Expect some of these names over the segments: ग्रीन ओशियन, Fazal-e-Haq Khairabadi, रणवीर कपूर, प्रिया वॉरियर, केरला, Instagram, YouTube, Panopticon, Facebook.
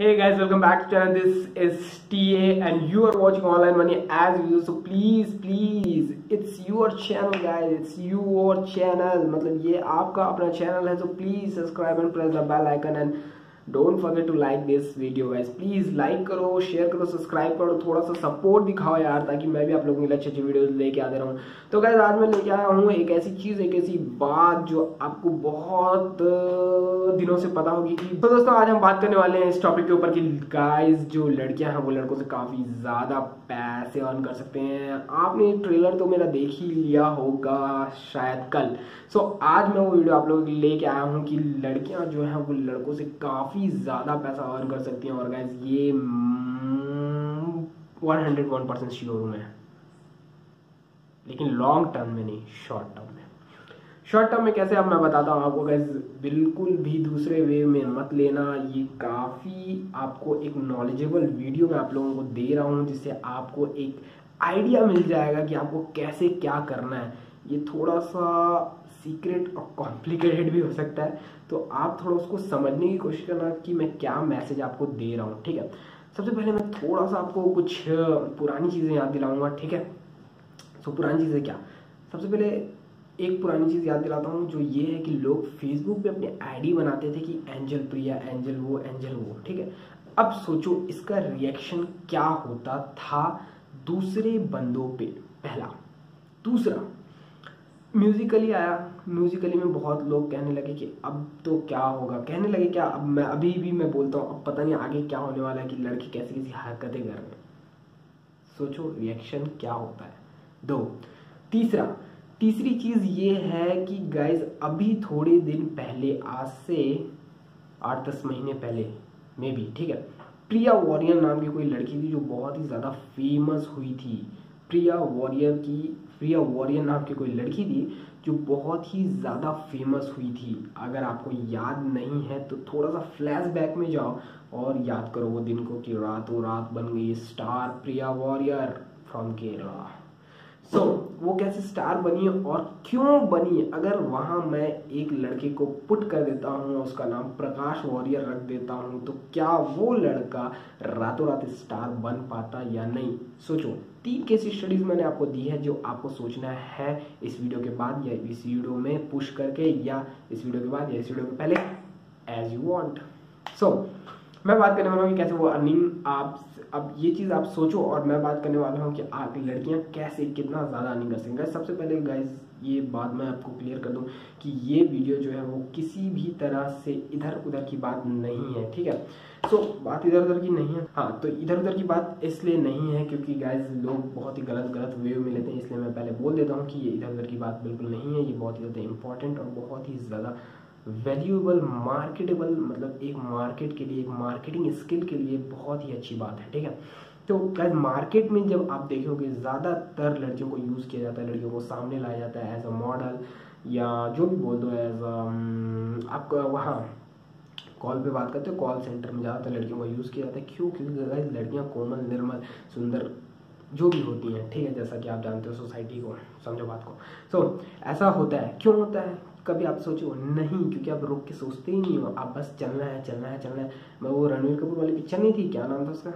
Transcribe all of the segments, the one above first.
Hey guys, welcome back to channel. This is TA and you are watching Online Money as usual. So please, it's your channel guys, it's your channel. मतलब ये आपका अपना channel है, so please subscribe and press the bell icon and don't forget to like this video guys. Please like करो, share करो, subscribe करो, थोड़ा सा support दिखाओ यार, ताकि मैं भी आप लोगों के लिए अच्छी वीडियो लेके आते रहूँ। तो guys आज मैं लेके आया हूँ एक ऐसी चीज़, एक ऐसी बात जो आपको बहुत दिनों से पता होगी कि तो दोस्तों आज हम बात करने वाले हैं इस टॉपिक के ऊपर कि गाइस जो लड़कियां हैं वो लड़कों से काफ़ी ज़्यादा पैसे अर्न कर सकते हैं। आपने ट्रेलर तो मेरा देख ही लिया होगा शायद कल। सो आज मैं वो वीडियो आप लोगों के लिए लेके आया हूँ कि लड़कियां जो हैं वो लड़कों से काफ़ी ज़्यादा पैसा अर्न कर सकती हैं, और गाइस ये 101% श्योर है, लेकिन लॉन्ग टर्म में नहीं, शॉर्ट टर्म में। शॉर्ट टर्म में कैसे, अब मैं बताता हूँ आपको गाइस। बिल्कुल भी दूसरे वे में मत लेना, ये काफ़ी आपको एक नॉलेजेबल वीडियो मैं आप लोगों को दे रहा हूँ, जिससे आपको एक आइडिया मिल जाएगा कि आपको कैसे क्या करना है। ये थोड़ा सा सीक्रेट और कॉम्प्लिकेटेड भी हो सकता है, तो आप थोड़ा उसको समझने की कोशिश करना कि मैं क्या मैसेज आपको दे रहा हूँ, ठीक है। सबसे पहले मैं थोड़ा सा आपको कुछ पुरानी चीज़ें याद दिलाऊँगा, ठीक है। तो पुरानी चीज़ें क्या, सबसे पहले एक पुरानी चीज़ याद दिलाता हूँ, जो ये है कि लोग फेसबुक पे अपने आईडी बनाते थे कि एंजल प्रिया, एंजल वो, ठीक है। अब सोचो इसका रिएक्शन क्या होता था दूसरे बंदों पे, पहला। दूसरा म्यूजिकली आया, म्यूजिकली में बहुत लोग कहने लगे कि अब तो क्या होगा, कहने लगे क्या, अब मैं अभी भी मैं बोलता हूँ अब पता नहीं आगे क्या होने वाला है कि लड़के कैसी कैसी हरकतें कर रहे हैं। सोचो रिएक्शन क्या होता है, दो। तीसरी चीज़ ये है कि गाइज अभी थोड़े दिन पहले, आज से 8-10 महीने पहले मे भी, ठीक है, प्रिया वॉरियर नाम की कोई लड़की थी जो बहुत ही ज़्यादा फेमस हुई थी। प्रिया वॉरियर नाम की कोई लड़की थी जो बहुत ही ज़्यादा फेमस हुई थी। अगर आपको याद नहीं है तो थोड़ा सा फ्लैशबैक में जाओ और याद करो वो दिन को कि रातों रात बन गई star प्रिया वॉरियर from केरला। So वो कैसे स्टार बनी और क्यों बनी। अगर वहाँ मैं एक लड़के को पुट कर देता हूँ, उसका नाम प्रकाश वॉरियर रख देता हूँ, तो क्या वो लड़का रातों रात स्टार बन पाता या नहीं। सोचो 3 केस स्टडीज़ मैंने आपको दी है जो आपको सोचना है इस वीडियो के बाद या इस वीडियो में पुश करके, या इस वीडियो के बाद या इस वीडियो के पहले, एज यू वॉन्ट। सो मैं बात करने वाला हूँ कि कैसे वो अर्निंग आप, अब ये चीज़ आप सोचो, और मैं बात करने वाला हूँ कि आप लड़कियाँ कैसे कितना ज़्यादा अर्निंग कर सकेंगे। सबसे पहले गाइज ये बात मैं आपको क्लियर कर दूँ कि ये वीडियो जो है वो किसी भी तरह से इधर उधर की बात नहीं है, ठीक है। सो बात इधर उधर की नहीं है, हाँ, तो इधर उधर की बात इसलिए नहीं है क्योंकि गाइज लोग बहुत ही गलत वे में लेते हैं, इसलिए मैं पहले बोल देता हूँ कि ये इधर उधर की बात बिल्कुल नहीं है। ये बहुत ही ज़्यादा इंपॉर्टेंट और बहुत ही ज़्यादा वैल्यूएबल, मार्केटेबल, मतलब एक मार्केट के लिए, एक मार्केटिंग स्किल के लिए बहुत ही अच्छी बात है, ठीक है। तो गाइस मार्केट में जब आप देखोगे ज़्यादातर लड़कियों को यूज़ किया जाता है, लड़कियों को सामने लाया जाता है एज अ मॉडल, या जो भी बोल दो एज अ, आपका वहाँ कॉल पे बात करते हो, कॉल सेंटर में ज़्यादातर लड़कियों को यूज़ किया जाता है। क्यों? क्योंकि लड़कियाँ कोमल, निर्मल, सुंदर जो भी होती हैं, ठीक है, जैसा कि आप जानते हो सोसाइटी को, समझो बात को। सो ऐसा होता है, क्यों होता है कभी आप सोचो नहीं, क्योंकि आप रुक के सोचते ही नहीं हो, आप बस चलना है। मैं वो रणवीर कपूर वाली पिक्चर नहीं थी, क्या नाम था उसका,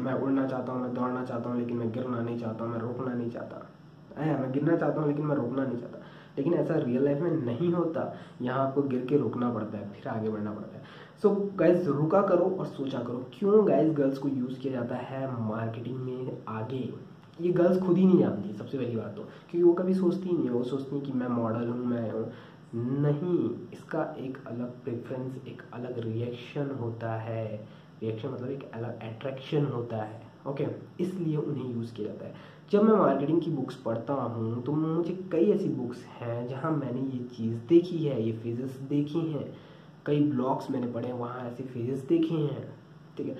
मैं उड़ना चाहता हूँ, मैं दौड़ना चाहता हूँ, लेकिन मैं गिरना नहीं चाहता, मैं रुकना नहीं चाहता, मैं गिरना चाहता हूँ लेकिन मैं रुकना नहीं चाहता। लेकिन ऐसा रियल लाइफ में नहीं होता, यहाँ आपको गिर के रुकना पड़ता है, फिर आगे बढ़ना पड़ता है। सो गाइज रुका करो और सोचा करो। क्यों गाइज गर्ल्स को यूज़ किया जाता है मार्केटिंग में आगे, ये गर्ल्स खुद ही नहीं जानती सबसे पहली बात तो, क्योंकि वो कभी सोचती ही नहीं है। वो सोचती है कि मैं मॉडल हूँ, मैं हूँ, नहीं, इसका एक अलग प्रेफरेंस, एक अलग रिएक्शन होता है। रिएक्शन मतलब एक अलग अट्रैक्शन होता है, ओके, इसलिए उन्हें यूज़ किया जाता है। जब मैं मार्केटिंग की बुक्स पढ़ता हूँ तो मुझे कई ऐसी बुक्स हैं जहाँ मैंने ये चीज़ देखी है, ये फेजेस देखी हैं, कई ब्लॉग्स मैंने पढ़े, वहाँ ऐसे फेजेस देखे हैं, ठीक है।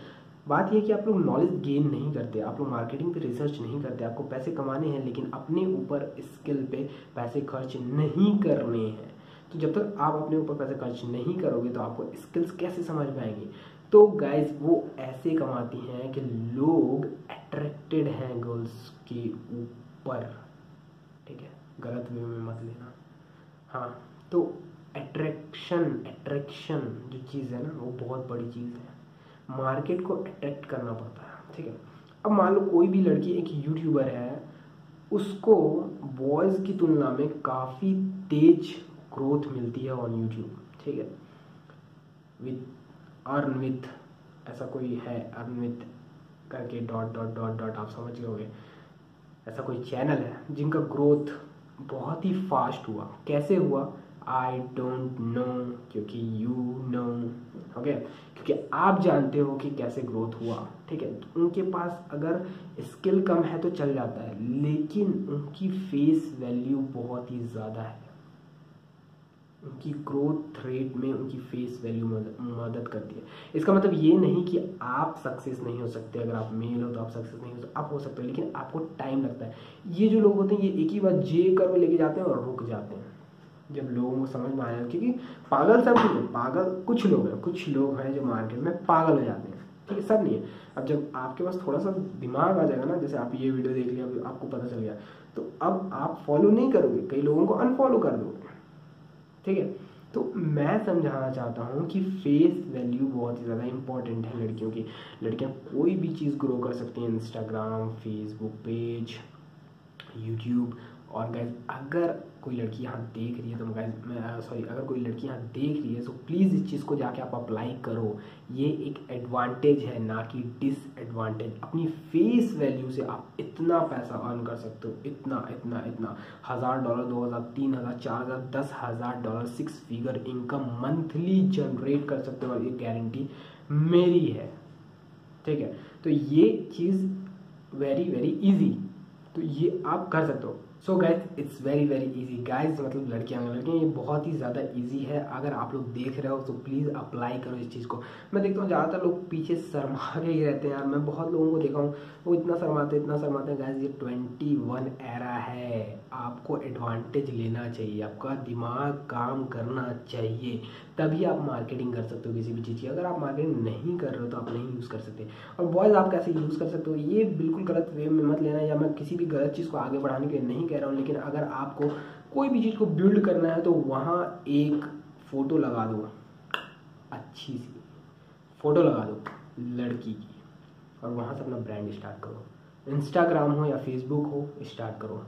बात यह कि आप लोग नॉलेज गेन नहीं करते, आप लोग मार्केटिंग पे रिसर्च नहीं करते, आपको पैसे कमाने हैं लेकिन अपने ऊपर स्किल पे पैसे खर्च नहीं करने हैं। तो जब तक आप अपने ऊपर पैसे खर्च नहीं करोगे तो आपको स्किल्स कैसे समझ में आएंगी। तो गाइज वो ऐसे कमाती हैं कि लोग अट्रैक्टेड हैं गर्ल्स के ऊपर, ठीक है, गलत वे में मत लेना, हाँ। तो अट्रैक्शन जो चीज़ है ना, वो बहुत बड़ी चीज़ है। मार्केट को अट्रैक्ट करना पड़ता है। ठीक है, अब मान लो कोई भी लड़की एक यूट्यूबर है, उसको बॉयज़ की तुलना में काफ़ी तेज ग्रोथ मिलती है ऑन यूट्यूब। ठीक है, विथ अर्न विथ, ऐसा कोई है अर्न विथ करके डॉट डॉट डॉट डॉट, आप समझ गए होंगे, ऐसा कोई चैनल है जिनका ग्रोथ बहुत ही फास्ट हुआ। कैसे हुआ आई डोंट नो, क्योंकि यू नो, ओके, क्योंकि आप जानते हो कि कैसे ग्रोथ हुआ। ठीक है, तो उनके पास अगर स्किल कम है तो चल जाता है, लेकिन उनकी फेस वैल्यू बहुत ही ज़्यादा है, उनकी ग्रोथ रेट में उनकी फेस वैल्यू मदद करती है। इसका मतलब ये नहीं कि आप सक्सेस नहीं हो सकते, अगर आप मेल हो तो आप सक्सेस नहीं हो सकते, आप हो सकते हो, लेकिन आपको टाइम लगता है। ये जो लोग होते हैं ये एक ही बात जे कर लेके जाते हैं और रुक जाते हैं जब लोगों को समझ में आया, क्योंकि पागल सब नहीं है, पागल कुछ लोग हैं, जो मार्केट में पागल हो जाते हैं। ठीक है, सब नहीं है। अब जब आपके पास थोड़ा सा दिमाग आ जाएगा ना, जैसे आप ये वीडियो देख लिया, आपको पता चल गया, तो अब आप फॉलो नहीं करोगे, कई लोगों को अनफॉलो कर दोगे। ठीक है, तो मैं समझाना चाहता हूँ कि फेस वैल्यू बहुत ही ज़्यादा इम्पॉर्टेंट है लड़कियों की। लड़कियाँ कोई भी चीज़ ग्रो कर सकती हैं, इंस्टाग्राम, फेसबुक पेज, यूट्यूब। और गाइज अगर कोई लड़की यहाँ देख रही है तो अगर कोई लड़की यहाँ देख रही है तो प्लीज़ इस चीज़ को जाके आप अप्लाई करो। ये एक एडवांटेज है, ना कि डिसएडवांटेज। अपनी फेस वैल्यू से आप इतना पैसा अर्न कर सकते हो, इतना इतना इतना $1000, 2000, 3000, 4000, $10000, 6 फिगर इनकम मंथली जनरेट कर सकते हो, और ये गारंटी मेरी है। ठीक है, तो ये चीज़ वेरी वेरी ईजी, तो ये आप कर सकते हो। So guys it's very very easy guys, मतलब लड़कियाँ ये बहुत ही ज़्यादा इजी है। अगर आप लोग देख रहे हो तो प्लीज़ अप्लाई करो इस चीज़ को। मैं देखता हूँ ज़्यादातर लोग पीछे शर्मा के ही रहते हैं यार, मैं बहुत लोगों को देखा हूँ वो इतना शर्माते हैं। गाइज ये 21 एरा है, आपको एडवांटेज लेना चाहिए, आपका दिमाग काम करना चाहिए, तभी आप मार्केटिंग कर सकते हो किसी भी चीज़ की। अगर आप मार्केटिंग नहीं कर रहे हो तो आप नहीं यूज़ कर सकते। और बॉयज़ आप कैसे यूज़ कर सकते हो, ये बिल्कुल गलत वे में मत लेना, या मैं किसी भी गलत चीज़ को आगे बढ़ाने के लिए नहीं कह रहा हूँ, लेकिन अगर आपको कोई भी चीज़ को बिल्ड करना है तो वहाँ एक फ़ोटो लगा दो, अच्छी सी फ़ोटो लगा दो लड़की की, और वहाँ से अपना ब्रांड स्टार्ट करो। इंस्टाग्राम हो या फेसबुक हो, स्टार्ट करो।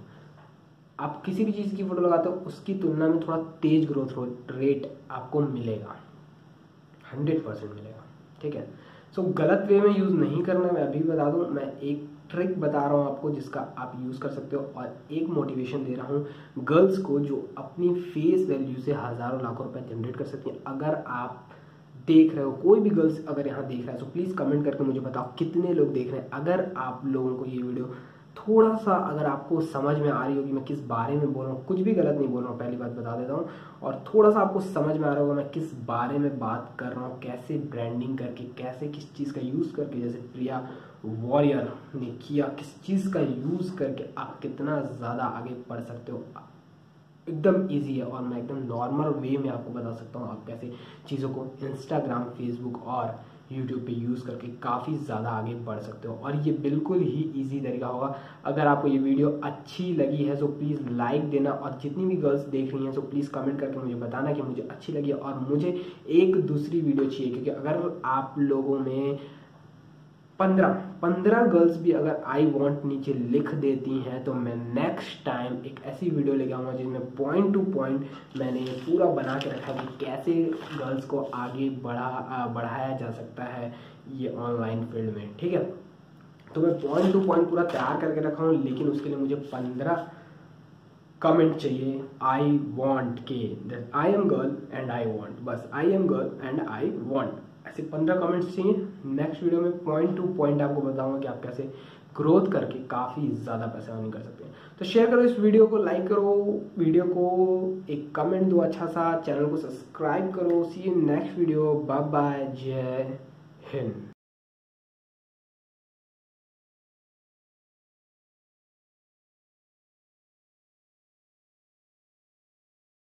आप किसी भी चीज़ की फ़ोटो लगाते हो, उसकी तुलना में थोड़ा तेज़ ग्रोथ रेट आपको मिलेगा, 100% मिलेगा। ठीक है, सो गलत वे में यूज़ नहीं करना। मैं अभी बता दूँ, मैं एक ट्रिक बता रहा हूँ आपको जिसका आप यूज़ कर सकते हो, और एक मोटिवेशन दे रहा हूँ गर्ल्स को जो अपनी फेस वैल्यू से हज़ारों लाखों रुपए जनरेट कर सकती हैं। अगर आप देख रहे हो, कोई भी गर्ल्स अगर यहाँ देख रहा है तो प्लीज़ कमेंट करके मुझे बताओ कितने लोग देख रहे हैं। अगर आप लोगों को ये वीडियो थोड़ा सा अगर आपको समझ में आ रही होगी मैं किस बारे में बोल रहा हूँ, कुछ भी गलत नहीं बोल रहा हूँ, पहली बात बता देता हूँ, और थोड़ा सा आपको समझ में आ रहा होगा मैं किस बारे में बात कर रहा हूँ, कैसे ब्रांडिंग करके, कैसे किस चीज़ का यूज़ करके, जैसे प्रिया वॉरियर ने किया, किस चीज़ का यूज़ करके आप कितना ज़्यादा आगे बढ़ सकते हो। एकदम इजी है, और मैं एकदम नॉर्मल वे में आपको बता सकता हूँ आप कैसे चीज़ों को इंस्टाग्राम, फेसबुक और यूट्यूब पे यूज़ करके काफ़ी ज़्यादा आगे बढ़ सकते हो। और ये बिल्कुल ही इजी तरीका होगा। अगर आपको ये वीडियो अच्छी लगी है तो प्लीज़ लाइक देना, और जितनी भी गर्ल्स देख रही हैं तो प्लीज़ कमेंट करके मुझे बताना कि मुझे अच्छी लगी, और मुझे एक दूसरी वीडियो चाहिए, क्योंकि अगर आप लोगों में 15 गर्ल्स भी अगर आई वॉन्ट नीचे लिख देती हैं तो मैं नेक्स्ट टाइम एक ऐसी वीडियो लेके आऊँगा जिसमें पॉइंट टू पॉइंट मैंने पूरा बना के रखा कि कैसे गर्ल्स को आगे बढ़ाया जा सकता है ये ऑनलाइन फील्ड में। ठीक है, तो मैं पॉइंट टू पॉइंट पूरा तैयार करके रखा हूँ, लेकिन उसके लिए मुझे 15 कमेंट चाहिए आई वॉन्ट के, I am girl and I want, बस I am girl and I want, ऐसे 15 कमेंट्स चाहिए। नेक्स्ट वीडियो में पॉइंट टू पॉइंट आपको बताऊंगा कि आप कैसे ग्रोथ करके काफ़ी ज़्यादा पैसा अर्न कर सकते हैं। तो शेयर करो इस वीडियो को, लाइक करो वीडियो को, एक कमेंट दो अच्छा सा, चैनल को सब्सक्राइब करो। See you next video, bye bye, जय हिंद।